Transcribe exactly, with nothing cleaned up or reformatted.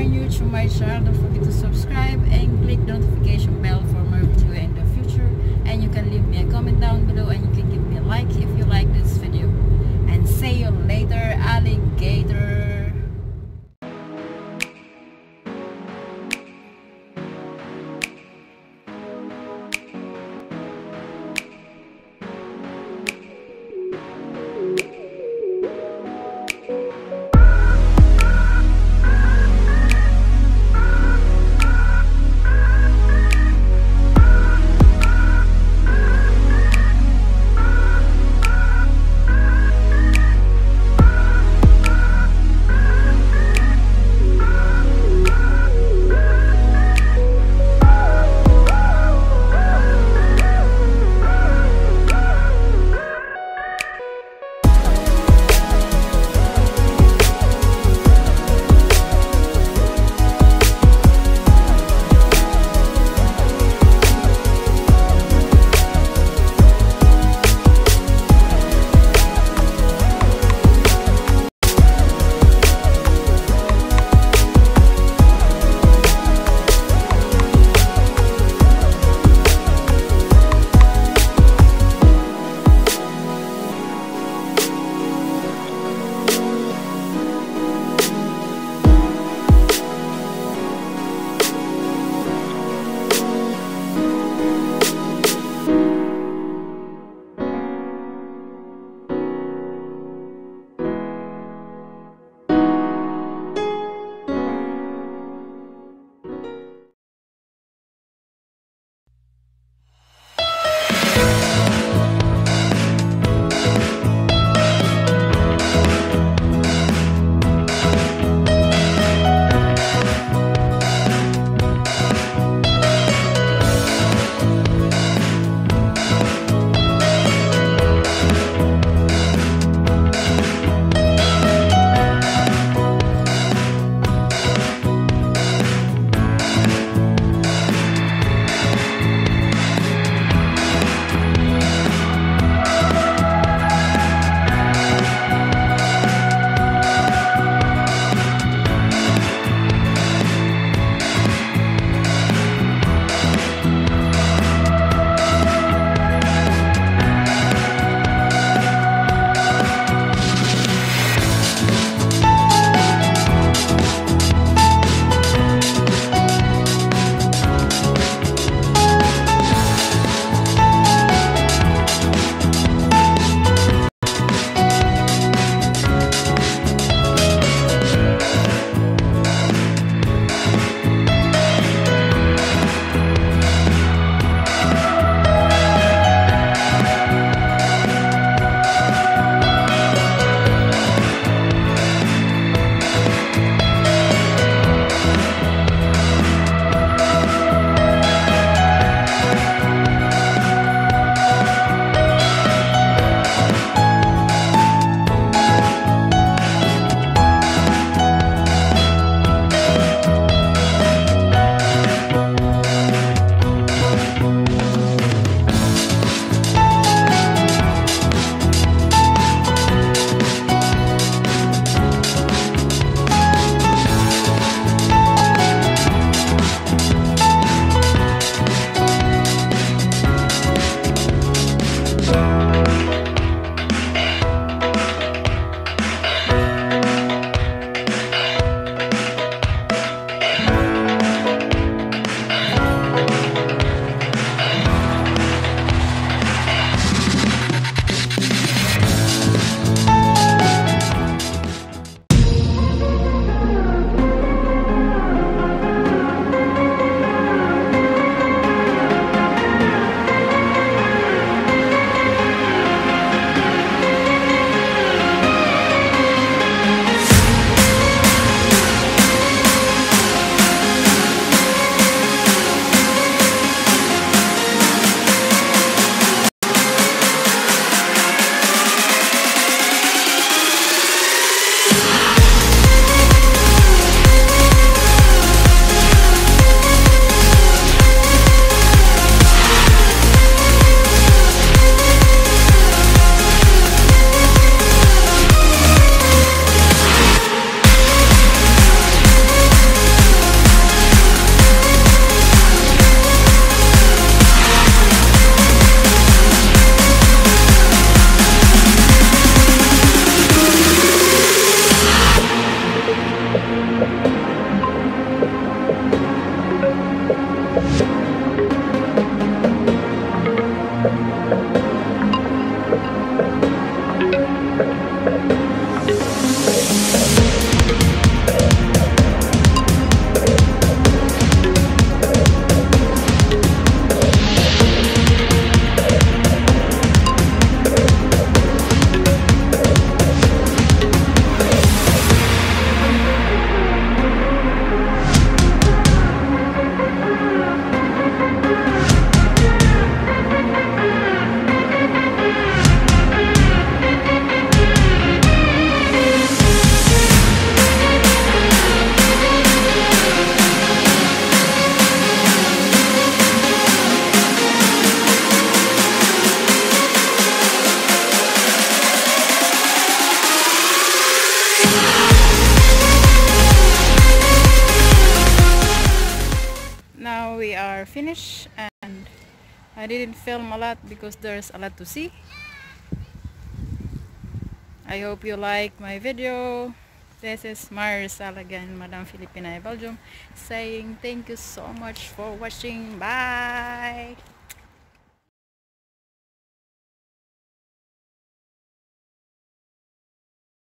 are new to my channel, don't forget to subscribe and click the notification bell for more video in the future. And you can leave me a comment down below, and you can give me a like if you like this video. And see you later, alligator. are finished, and I didn't film a lot because there's a lot to see. I hope you like my video. This is Marisel again, Madame Filipina, Belgium, saying thank you so much for watching. Bye.